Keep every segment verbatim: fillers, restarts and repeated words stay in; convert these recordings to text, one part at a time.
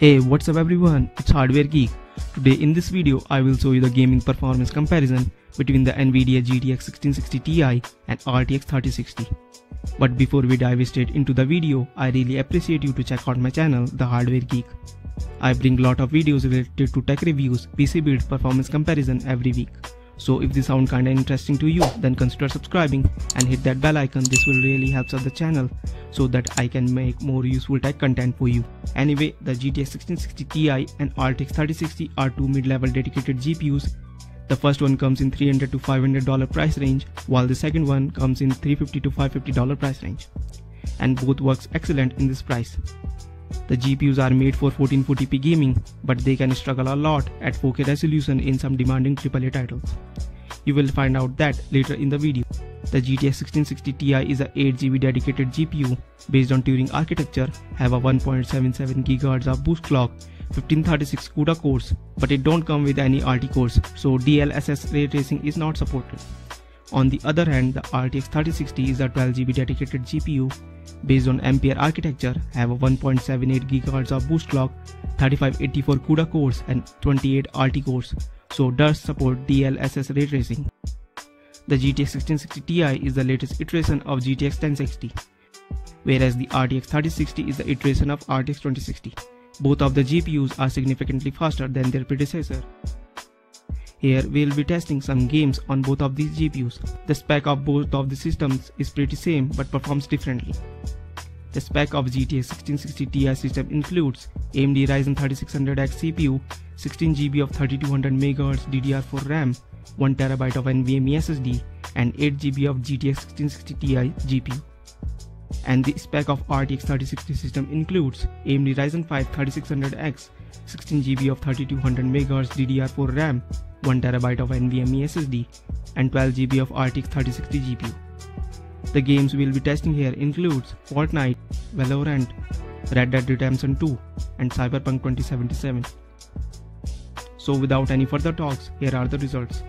Hey, what's up everyone, it's Hardware Geek. Today in this video I will show you the gaming performance comparison between the NVIDIA G T X sixteen sixty T I and R T X thirty sixty. But before we dive straight into the video, I really appreciate you to check out my channel, The Hardware Geek. I bring lot of videos related to tech reviews, P C build, performance comparison every week. So if this sound kinda interesting to you, then consider subscribing and hit that bell icon. This will really help out the channel so that I can make more useful tech content for you. Anyway, the G T X sixteen sixty T I and R T X thirty sixty are two mid-level dedicated G P Us. The first one comes in three hundred to five hundred dollar price range, while the second one comes in three hundred fifty to five hundred fifty dollar price range. And both works excellent in this price. The G P Us are made for fourteen forty p gaming, but they can struggle a lot at four K resolution in some demanding triple A titles. You will find out that later in the video. The G T X sixteen sixty T I is a eight G B dedicated G P U based on Turing architecture, have a one point seven seven gigahertz of boost clock, fifteen thirty-six CUDA cores, but it don't come with any R T cores, so D L S S ray tracing is not supported. On the other hand, the R T X thirty sixty is a twelve G B dedicated G P U based on Ampere architecture, have a one point seven eight gigahertz of boost clock, thirty-five eighty-four CUDA cores and twenty-eight R T cores, so does support D L S S ray tracing. The G T X sixteen sixty T I is the latest iteration of G T X ten sixty, whereas the R T X thirty sixty is the iteration of R T X twenty sixty. Both of the G P Us are significantly faster than their predecessor. Here we will be testing some games on both of these G P Us. The spec of both of the systems is pretty same but performs differently. The spec of G T X sixteen sixty T I system includes A M D Ryzen thirty-six hundred X C P U, sixteen G B of thirty-two hundred megahertz D D R four RAM, one terabyte of NVMe S S D and eight G B of G T X sixteen sixty T I G P U. And the spec of R T X thirty sixty system includes A M D Ryzen five thirty-six hundred X, sixteen G B of thirty-two hundred megahertz D D R four RAM, one terabyte of NVMe S S D and twelve G B of R T X thirty sixty G P U. The games we will be testing here includes Fortnite, Valorant, Red Dead Redemption two and Cyberpunk twenty seventy-seven. So without any further talks, here are the results.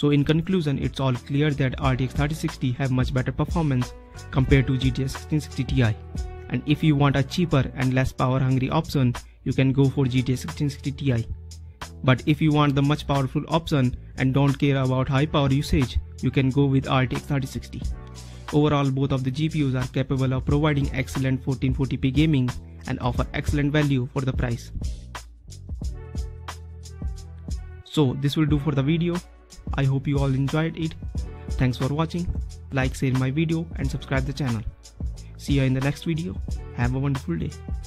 So in conclusion, it's all clear that R T X thirty sixty have much better performance compared to G T X sixteen sixty T I. And if you want a cheaper and less power hungry option, you can go for G T X sixteen sixty T I. But if you want the much powerful option and don't care about high power usage, you can go with R T X thirty sixty. Overall, both of the G P Us are capable of providing excellent fourteen forty p gaming and offer excellent value for the price. So this will do for the video. I hope you all enjoyed it. Thanks for watching. Like, share my video and subscribe the channel. See you in the next video. Have a wonderful day.